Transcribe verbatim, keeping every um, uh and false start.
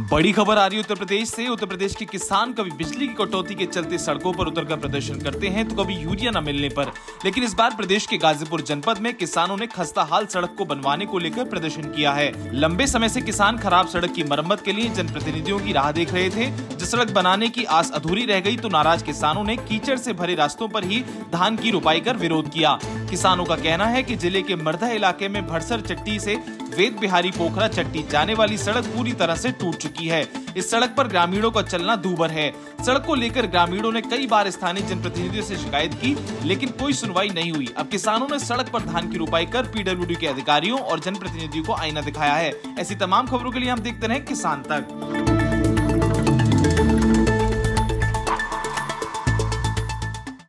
बड़ी खबर आ रही है उत्तर प्रदेश से। उत्तर प्रदेश के किसान कभी बिजली की कटौती के चलते सड़कों पर उतरकर प्रदर्शन करते हैं तो कभी यूरिया न मिलने पर। लेकिन इस बार प्रदेश के गाजीपुर जनपद में किसानों ने खस्ताहाल सड़क को बनवाने को लेकर प्रदर्शन किया है। लंबे समय से किसान खराब सड़क की मरम्मत के लिए जनप्रतिनिधियों की राह देख रहे थे। जब सड़क बनाने की आस अधूरी रह गई तो नाराज किसानों ने कीचड़ से भरे रास्तों पर ही धान की रोपाई कर विरोध किया। किसानों का कहना है कि जिले के मरदह इलाके में भड़सर चट्टी से वेद बिहारी पोखरा चट्टी जाने वाली सड़क पूरी तरह से टूट चुकी है। इस सड़क पर ग्रामीणों का चलना दूभर है। सड़क को लेकर ग्रामीणों ने कई बार स्थानीय जनप्रतिनिधियों से शिकायत की लेकिन कोई सुनवाई नहीं हुई। अब किसानों ने सड़क पर धान की रोपाई कर पीडब्ल्यूडी के अधिकारियों और जनप्रतिनिधियों को आईना दिखाया है। ऐसी तमाम खबरों के लिए हम देखते रहें किसान तक।